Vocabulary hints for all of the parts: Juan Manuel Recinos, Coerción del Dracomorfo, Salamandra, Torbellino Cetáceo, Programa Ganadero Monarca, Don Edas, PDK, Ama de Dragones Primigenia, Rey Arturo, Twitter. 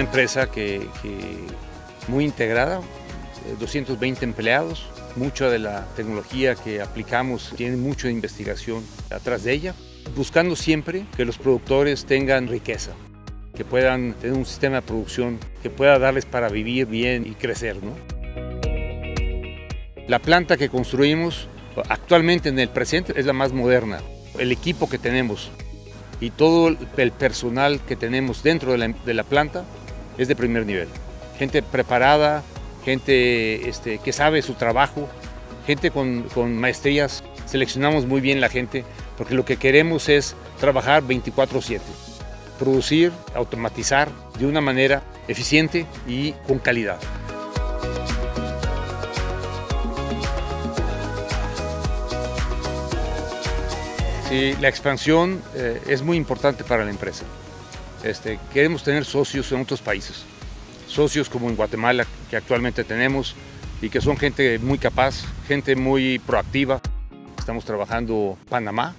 una empresa que muy integrada, 220 empleados, mucha de la tecnología que aplicamos tiene mucha investigación atrás de ella, buscando siempre que los productores tengan riqueza, que puedan tener un sistema de producción que pueda darles para vivir bien y crecer, ¿no? La planta que construimos actualmente en el presente es la más moderna. El equipo que tenemos y todo el personal que tenemos dentro de la planta es de primer nivel. Gente preparada, gente que sabe su trabajo, gente con maestrías. Seleccionamos muy bien la gente porque lo que queremos es trabajar 24/7, producir, automatizar de una manera eficiente y con calidad. Sí, la expansión es muy importante para la empresa. Queremos tener socios en otros países, socios como en Guatemala, que actualmente tenemos, y que son gente muy capaz, gente muy proactiva. Estamos trabajando en Panamá,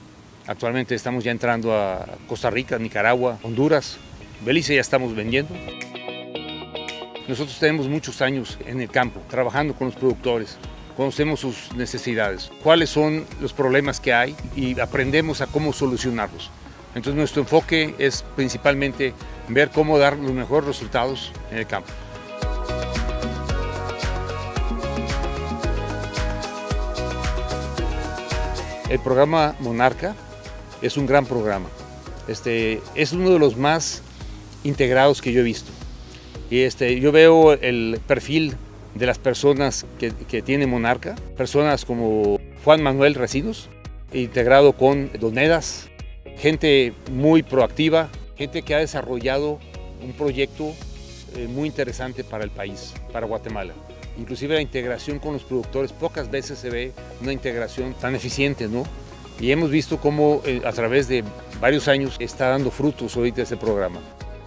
actualmente estamos ya entrando a Costa Rica, Nicaragua, Honduras, Belice ya estamos vendiendo. Nosotros tenemos muchos años en el campo, trabajando con los productores. Conocemos sus necesidades, cuáles son los problemas que hay y aprendemos a cómo solucionarlos. Entonces nuestro enfoque es principalmente ver cómo dar los mejores resultados en el campo. El programa Monarca es un gran programa. Es uno de los más integrados que yo he visto. Y yo veo el perfil de las personas que tiene Monarca, personas como Juan Manuel Recinos, integrado con Don Edas, gente muy proactiva, gente que ha desarrollado un proyecto muy interesante para el país, para Guatemala. Inclusive la integración con los productores, pocas veces se ve una integración tan eficiente, ¿no? Y hemos visto cómo a través de varios años está dando frutos ahorita ese programa.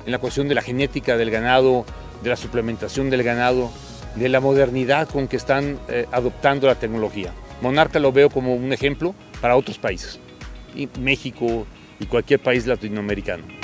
En la cuestión de la genética del ganado, de la suplementación del ganado, de la modernidad con que están adoptando la tecnología. Monarca lo veo como un ejemplo para otros países, y México y cualquier país latinoamericano.